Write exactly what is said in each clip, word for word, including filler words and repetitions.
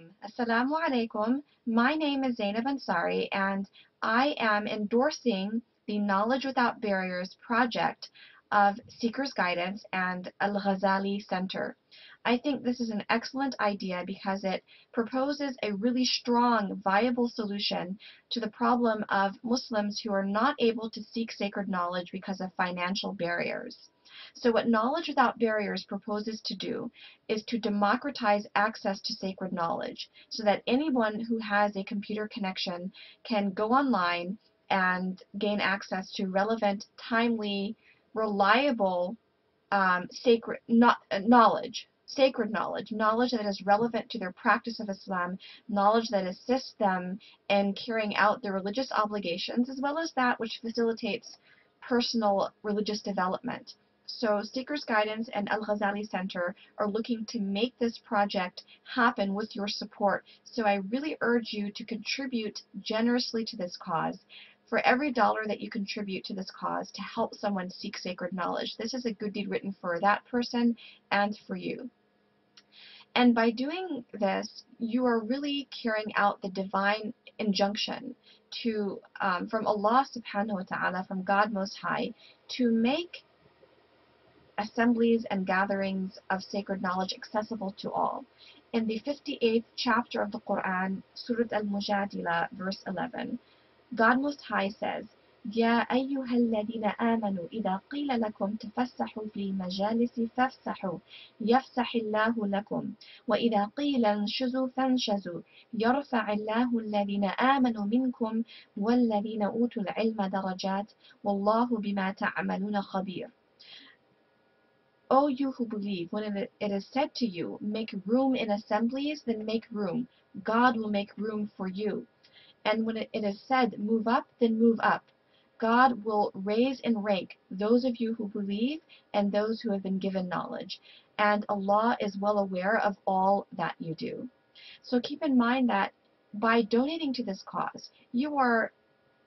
alaikum. Assalamu alaikum. My name is Zaynab Ansari, and I am endorsing the Knowledge Without Barriers project of Seekers Guidance and Al-Ghazali Center. I think this is an excellent idea because it proposes a really strong, viable solution to the problem of Muslims who are not able to seek sacred knowledge because of financial barriers. So what Knowledge Without Barriers proposes to do is to democratize access to sacred knowledge so that anyone who has a computer connection can go online and gain access to relevant, timely, reliable um, sacred not, uh, knowledge, sacred knowledge, knowledge that is relevant to their practice of Islam, knowledge that assists them in carrying out their religious obligations, as well as that which facilitates personal religious development. So Seekers Guidance and Al-Ghazali Center are looking to make this project happen with your support, so I really urge you to contribute generously to this cause. For every dollar that you contribute to this cause to help someone seek sacred knowledge, this is a good deed written for that person and for you. And by doing this, you are really carrying out the divine injunction to, um, from Allah subhanahu wa ta'ala, from God Most High, to make assemblies and gatherings of sacred knowledge accessible to all. In the fifty-eighth chapter of the Quran, Surat al Mujadila, verse eleven, God Most High says, يَا أَيُّهَا الَّذِينَ آمَنُوا إِذَا قِيلَ لَكُمْ تَفَسَّحُوا فِي الْمَجَالِسِ فَافْسَحُوا يَفْسَحِ اللَّهُ لَكُمْ وَإِذَا قِيلَ انشُزُوا فَانشَزُوا يَرْفَعِ اللَّهُ الَّذِينَ آمَنُوا مِنْكُمْ وَالَّذِينَ أُوتُوا الْعِلْمَ دَرَجَاتٍ وَاللَّهُ بِمَا تَعْمَلُونَ خَبِيرٌ. O you who believe, when it is said to you, make room in assemblies, then make room. God will make room for you. And when it is said, move up, then move up. God will raise in rank those of you who believe and those who have been given knowledge. And Allah is well aware of all that you do. So keep in mind that by donating to this cause, you are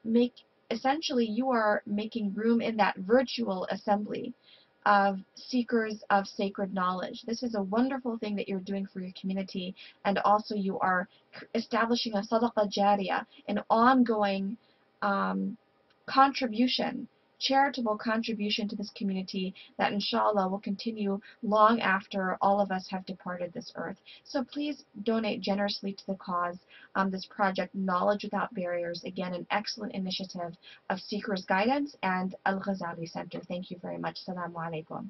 make, essentially you are making room in that virtual assembly of seekers of sacred knowledge. This is a wonderful thing that you're doing for your community, and also you are establishing a sadaqah jariyah, an ongoing um, contribution, charitable contribution to this community that inshallah will continue long after all of us have departed this earth. So please donate generously to the cause. Um, this project, Knowledge Without Barriers, again an excellent initiative of Seekers Guidance and Al-Ghazali Center. Thank you very much. Assalamu alaikum.